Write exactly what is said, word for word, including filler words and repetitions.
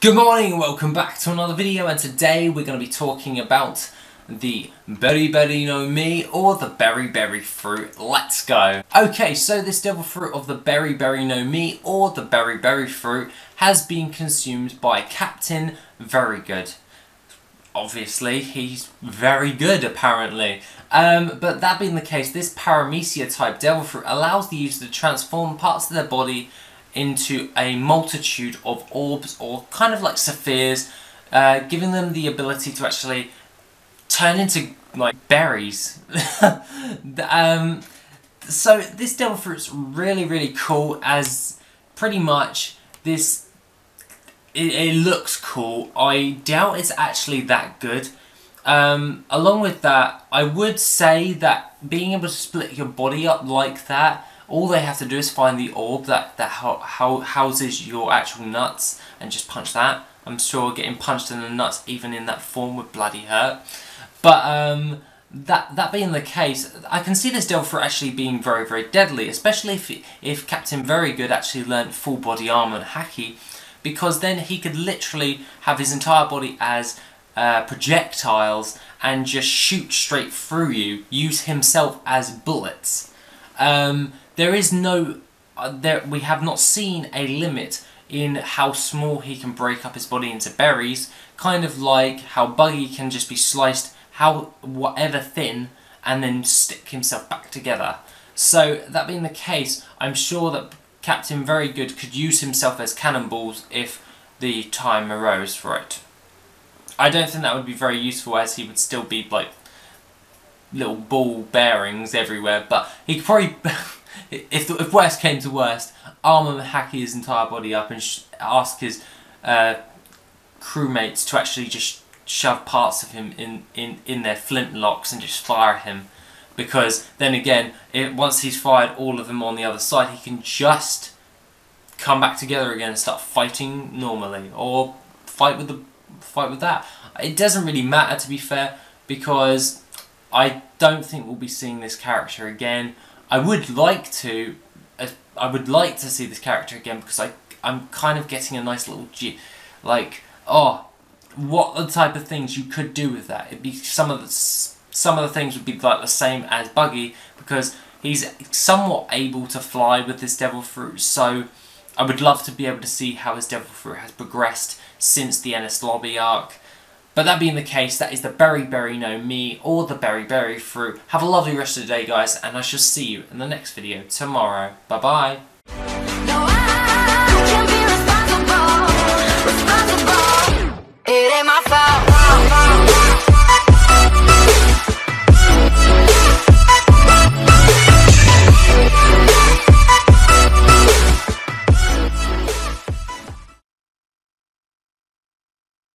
Good morning and welcome back to another video, and today we're going to be talking about the Beri Beri No Mi or the Beri Beri fruit. Let's go! Okay, so this devil fruit of the Beri Beri No Mi or the Beri Beri fruit has been consumed by Captain Very Good. Obviously, he's very good apparently. Um, but that being the case, this Paramecia type devil fruit allows the user to transform parts of their body into a multitude of orbs, or kind of like spheres, uh, giving them the ability to actually turn into like berries. um, so this devil fruit's really really cool, as pretty much this it, it looks cool. I doubt it's actually that good. Um, along with that, I would say that being able to split your body up like that, all they have to do is find the orb that, that ho ho houses your actual nuts and just punch that. I'm sure getting punched in the nuts even in that form would bloody hurt. But um, that that being the case, I can see this devil fruit actually being very very deadly, especially if, if Captain Very Good actually learned full body armor and hacky, because then he could literally have his entire body as uh, projectiles and just shoot straight through you, use himself as bullets. Um, There is no, uh, there, we have not seen a limit in how small he can break up his body into berries, kind of like how Buggy can just be sliced how whatever thin and then stick himself back together. So that being the case, I'm sure that Captain Very Good could use himself as cannonballs if the time arose for it. I don't think that would be very useful, as he would still be like little ball bearings everywhere, but he could probably... If, if worst came to worst, arm and hack his entire body up and sh ask his uh, crewmates to actually just shove parts of him in, in, in their flintlocks and just fire him. Because then again, it, once he's fired all of them on the other side, he can just come back together again and start fighting normally, or fight with the fight with that. It doesn't really matter, to be fair, because I don't think we'll be seeing this character again. I would like to, uh, I would like to see this character again, because I, I'm kind of getting a nice little, g like, oh, what are the type of things you could do with that? It'd be some of the, some of the things would be like the same as Buggy, because he's somewhat able to fly with this devil fruit. So I would love to be able to see how his devil fruit has progressed since the Enies Lobby arc. But that being the case, that is the Beri Beri No Mi or the Beri Beri fruit. Have a lovely rest of the day, guys, and I shall see you in the next video tomorrow. Bye bye.